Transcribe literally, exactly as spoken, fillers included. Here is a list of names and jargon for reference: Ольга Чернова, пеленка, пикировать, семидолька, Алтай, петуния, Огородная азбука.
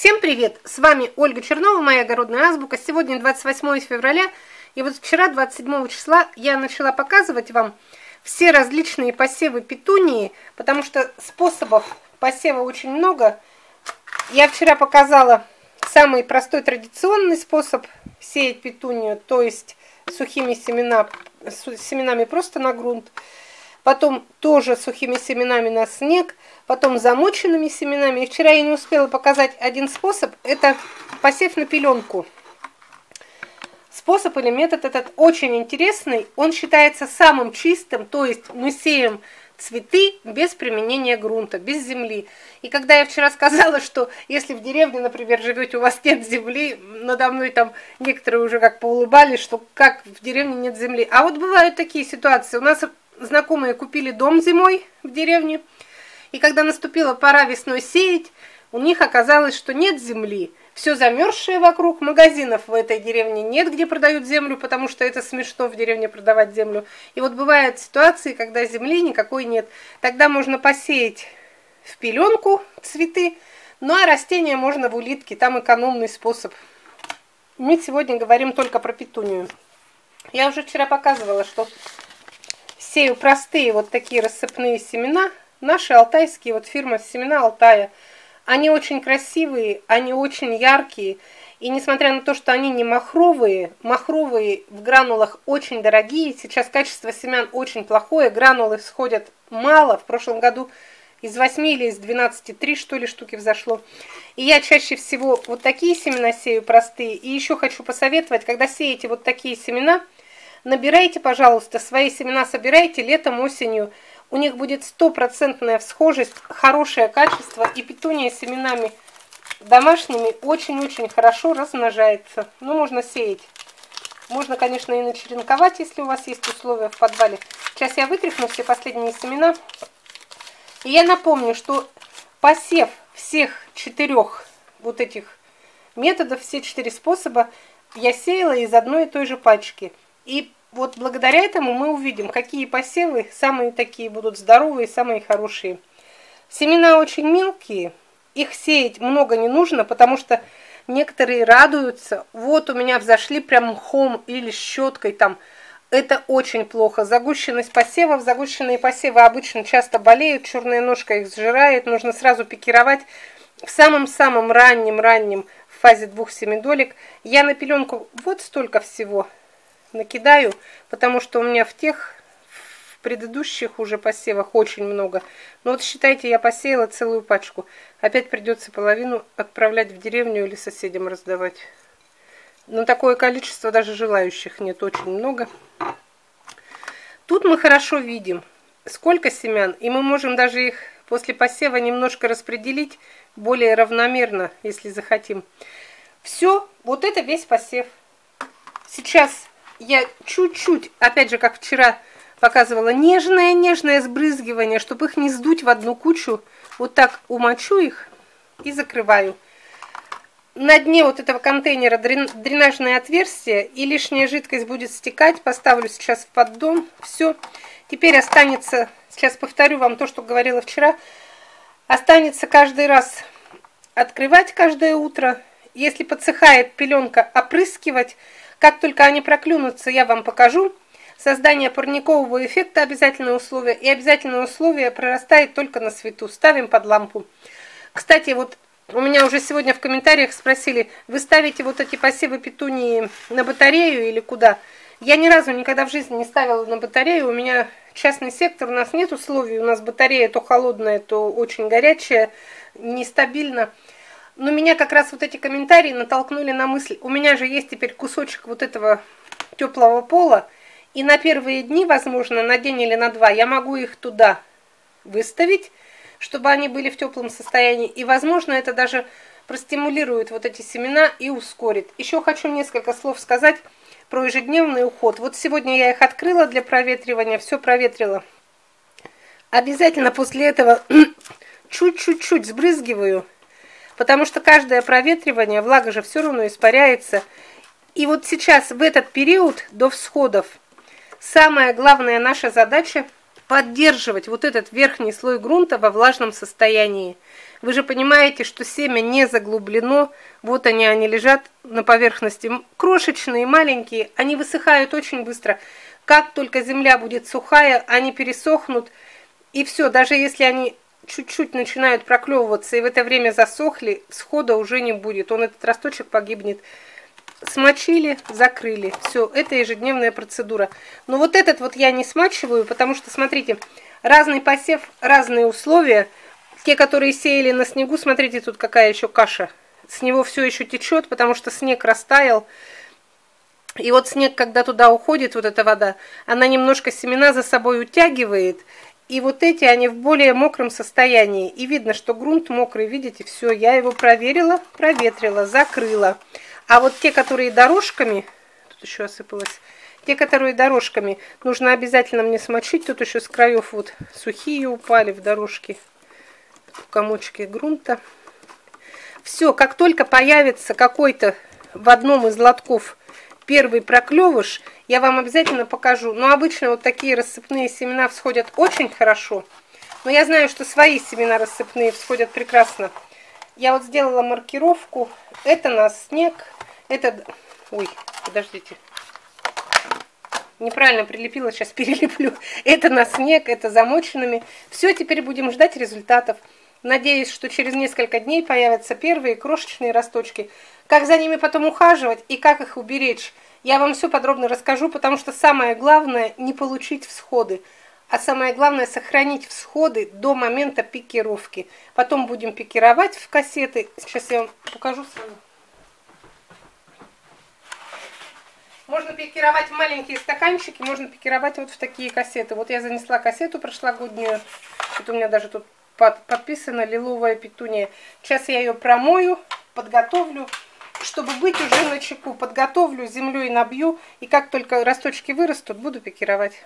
Всем привет! С вами Ольга Чернова, моя огородная азбука. Сегодня двадцать восьмое февраля, и вот вчера, двадцать седьмого числа, я начала показывать вам все различные посевы петунии, потому что способов посева очень много. Я вчера показала самый простой традиционный способ сеять петунию, то есть сухими семена, с семенами просто на грунт, потом тоже сухими семенами на снег, потом замоченными семенами. И вчера я не успела показать один способ, это посев на пеленку. Способ или метод этот очень интересный, он считается самым чистым, то есть мы сеем цветы без применения грунта, без земли. И когда я вчера сказала, что если в деревне, например, живете, у вас нет земли, надо мной там некоторые уже как поулыбались, что как в деревне нет земли. А вот бывают такие ситуации. У нас знакомые купили дом зимой в деревне, и когда наступила пора весной сеять, у них оказалось, что нет земли. Все замерзшее вокруг, магазинов в этой деревне нет, где продают землю, потому что это смешно в деревне продавать землю. И вот бывают ситуации, когда земли никакой нет. Тогда можно посеять в пеленку цветы, ну а растения можно в улитке, там экономный способ. Мы сегодня говорим только про петунию. Я уже вчера показывала, что сею простые вот такие рассыпные семена, наши алтайские, вот фирма «Семена Алтая». Они очень красивые, они очень яркие. И несмотря на то, что они не махровые, махровые в гранулах очень дорогие. Сейчас качество семян очень плохое, гранулы сходят мало. В прошлом году из восьми или из двенадцати три, что ли, штуки взошло. И я чаще всего вот такие семена сею простые. И еще хочу посоветовать, когда сеете вот такие семена, набирайте, пожалуйста, свои семена собирайте летом, осенью. У них будет стопроцентная всхожесть, хорошее качество, и петуния семенами домашними очень-очень хорошо размножается. Ну, можно сеять. Можно, конечно, и начеренковать, если у вас есть условия в подвале. Сейчас я вытряхну все последние семена. И я напомню, что посев всех четырех вот этих методов, все четыре способа, я сеяла из одной и той же пачки. И вот благодаря этому мы увидим, какие посевы самые такие будут здоровые, самые хорошие. Семена очень мелкие, их сеять много не нужно, потому что некоторые радуются. Вот у меня взошли прям мхом или щеткой там. Это очень плохо. Загущенность посевов, загущенные посевы обычно часто болеют, черная ножка их сжирает, нужно сразу пикировать. В самом-самом раннем-раннем в фазе двух семидолек я на пеленку вот столько всего накидаю, потому что у меня в тех, в предыдущих уже посевах очень много. Но вот считайте, я посеяла целую пачку. Опять придется половину отправлять в деревню или соседям раздавать. Но такое количество даже желающих нет, очень много. Тут мы хорошо видим, сколько семян, и мы можем даже их после посева немножко распределить более равномерно, если захотим. Все, вот это весь посев. Сейчас я чуть-чуть, опять же, как вчера показывала, нежное-нежное сбрызгивание, чтобы их не сдуть в одну кучу. Вот так умочу их и закрываю. На дне вот этого контейнера дренажное отверстие, и лишняя жидкость будет стекать. Поставлю сейчас в поддон. Все. Теперь останется, сейчас повторю вам то, что говорила вчера, останется каждый раз открывать каждое утро. Если подсыхает пеленка, опрыскивать. Как только они проклюнутся, я вам покажу. Создание парникового эффекта обязательное условие. И обязательное условие прорастает только на свету. Ставим под лампу. Кстати, вот у меня уже сегодня в комментариях спросили, вы ставите вот эти посевы петунии на батарею или куда? Я ни разу никогда в жизни не ставила на батарею. У меня частный сектор, у нас нет условий. У нас батарея то холодная, то очень горячая, нестабильно. Но меня как раз вот эти комментарии натолкнули на мысль. У меня же есть теперь кусочек вот этого теплого пола. И на первые дни, возможно, на день или на два, я могу их туда выставить, чтобы они были в теплом состоянии. И, возможно, это даже простимулирует вот эти семена и ускорит. Еще хочу несколько слов сказать про ежедневный уход. Вот сегодня я их открыла для проветривания, все проветрила. Обязательно после этого чуть-чуть-чуть сбрызгиваю. Потому что каждое проветривание, влага же все равно испаряется. И вот сейчас, в этот период до всходов, самая главная наша задача поддерживать вот этот верхний слой грунта во влажном состоянии. Вы же понимаете, что семя не заглублено. Вот они, они лежат на поверхности. Крошечные, маленькие, они высыхают очень быстро. Как только земля будет сухая, они пересохнут. И все, даже если они чуть-чуть начинают проклевываться и в это время засохли, всхода уже не будет. Он, этот росточек, погибнет. Смочили, закрыли. Все, это ежедневная процедура. Но вот этот вот я не смачиваю, потому что, смотрите, разный посев, разные условия. Те, которые сеяли на снегу, смотрите, тут какая еще каша. С него все еще течет, потому что снег растаял. И вот снег, когда туда уходит, вот эта вода, она немножко семена за собой утягивает. И вот эти, они в более мокром состоянии. И видно, что грунт мокрый, видите, все, я его проверила, проветрила, закрыла. А вот те, которые дорожками, тут еще осыпалось, те, которые дорожками, нужно обязательно мне смочить. Тут еще с краев вот сухие упали в дорожки, в комочки грунта. Все, как только появится какой-то в одном из лотков первый проклевыш, я вам обязательно покажу. Но обычно вот такие рассыпные семена всходят очень хорошо. Но я знаю, что свои семена рассыпные всходят прекрасно. Я вот сделала маркировку. Это на снег. Это... Ой, подождите. Неправильно прилепила, сейчас перелеплю. Это на снег, это замоченными. Все, теперь будем ждать результатов. Надеюсь, что через несколько дней появятся первые крошечные росточки. Как за ними потом ухаживать и как их уберечь, я вам все подробно расскажу, потому что самое главное не получить всходы, а самое главное сохранить всходы до момента пикировки. Потом будем пикировать в кассеты. Сейчас я вам покажу свою. Можно пикировать в маленькие стаканчики, можно пикировать вот в такие кассеты. Вот я занесла кассету прошлогоднюю. Вот у меня даже тут подписано лиловая петуния. Сейчас я ее промою, подготовлю, чтобы быть уже начеку. Подготовлю, землей набью, и как только росточки вырастут, буду пикировать.